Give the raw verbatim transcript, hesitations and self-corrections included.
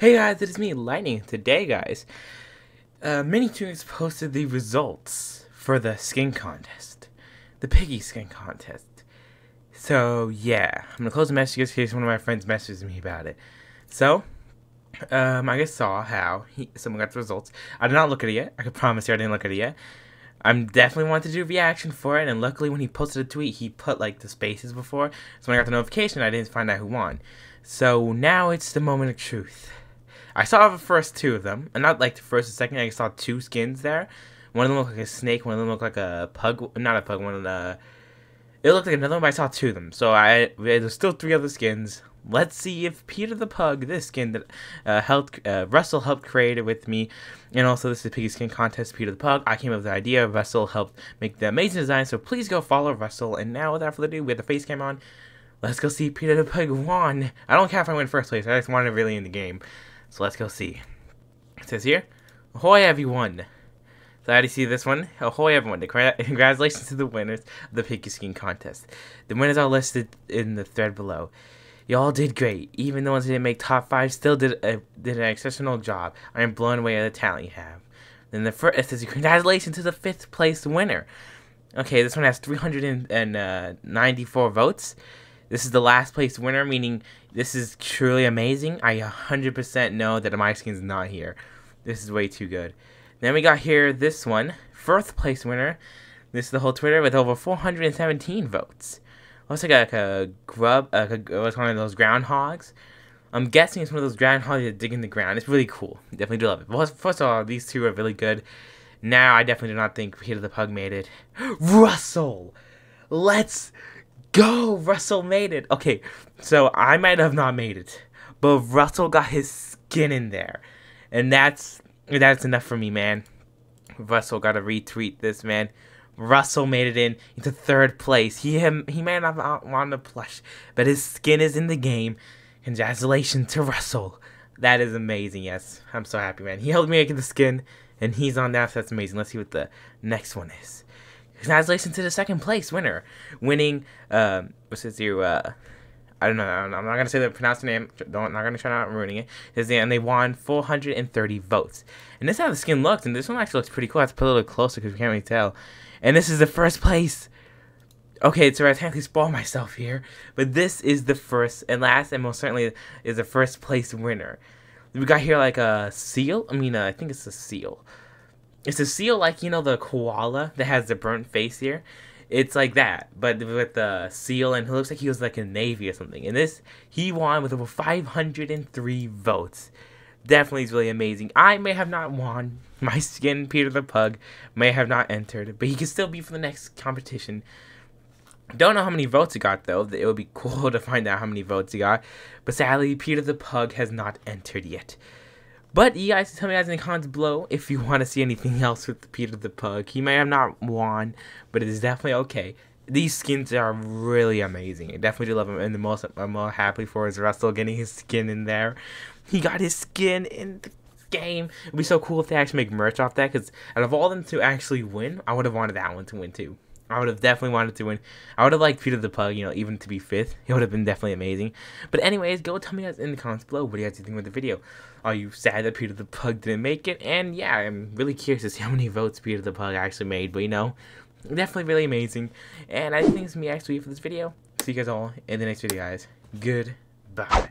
Hey guys, it is me, Lightning. Today, guys, uh, Minitunes posted the results for the skin contest, the Piggy Skin Contest. So yeah, I'm gonna close the message just in case one of my friends messages me about it. So, um, I just saw how he, someone got the results. I did not look at it yet. I can promise you, I didn't look at it yet. I'm definitely wanted to do a reaction for it, and luckily when he posted a tweet, he put like the spaces before. So when I got the notification, I didn't find out who won. So now it's the moment of truth. I saw the first two of them, and not like the first and second. I saw two skins there. One of them looked like a snake. One of them looked like a pug. Not a pug. One of the. It looked like another one, but I saw two of them. So I there's still three other skins. Let's see if Peter the Pug, this skin that uh, helped uh, Russell helped create it with me, and also this is the Piggy Skin Contest. Peter the Pug. I came up with the idea. Russell helped make the amazing design. So please go follow Russell. And now without further ado, we have the face cam on. Let's go see Peter the Pug won. I don't care if I win first place. I just wanted to really in the game. So let's go see. It says here, ahoy everyone. So I already see this one. Ahoy everyone. Congratulations to the winners of the Piggy Skin Contest. The winners are listed in the thread below. Y'all did great. Even the ones who didn't make top five still did a, did an exceptional job. I am blown away at the talent you have. Then the first, it says, congratulations to the fifth place winner. Okay, this one has three hundred ninety-four votes. This is the last place winner, meaning this is truly amazing. I one hundred percent know that my skin's not here. This is way too good. Then we got here this one, first place winner. This is the whole Twitter with over four hundred seventeen votes. Also got like a grub, uh, it's one of those groundhogs. I'm guessing it's one of those groundhogs that dig in the ground. It's really cool. Definitely do love it. Well, first of all, these two are really good. Now, I definitely do not think Peter the Pug made it. Russell! Let's go! Russell made it! Okay, so I might have not made it, but Russell got his skin in there. And that's that's enough for me, man. Russell got to retweet this, man. Russell made it in into third place. He him, he may not want the plush, but his skin is in the game. Congratulations to Russell. That is amazing, yes. I'm so happy, man. He helped me get the skin, and he's on that, so that's amazing. Let's see what the next one is. Congratulations to the second place winner, winning, um, what's his name, uh, I don't know, I'm not going to say the pronounced name, I'm not going to try not ruining it, and they won four hundred thirty votes. And this is how the skin looks, and this one actually looks pretty cool. I have to put it a little closer because we can't really tell. And this is the first place. Okay, so I technically spoil myself here, but this is the first, and last, and most certainly is the first place winner. We got here like a seal, I mean, uh, I think it's a seal. It's a seal like, you know, the koala that has the burnt face here. It's like that, but with the seal, and he looks like he was like in Navy or something. And this, he won with over five hundred three votes. Definitely is really amazing. I may have not won. My skin, Peter the Pug, may have not entered, but he can still be for the next competition. Don't know how many votes he got, though. It would be cool to find out how many votes he got. But sadly, Peter the Pug has not entered yet. But you guys tell me guys in the comments below if you want to see anything else with Peter the Pug. He may have not won, but it is definitely okay. These skins are really amazing. I definitely do love them, and the most I'm more happy for is Russell getting his skin in there. He got his skin in the game. It'd be so cool if they actually make merch off that, because out of all them to actually win, I would have wanted that one to win too. I would have definitely wanted to win. I would have liked Peter the Pug, you know, even to be fifth. It would have been definitely amazing. But anyways, go tell me guys in the comments below what do you guys think about the video. Are you sad that Peter the Pug didn't make it? And yeah, I'm really curious to see how many votes Peter the Pug actually made. But you know, definitely really amazing. And I think it's me actually for this video. See you guys all in the next video, guys. Goodbye.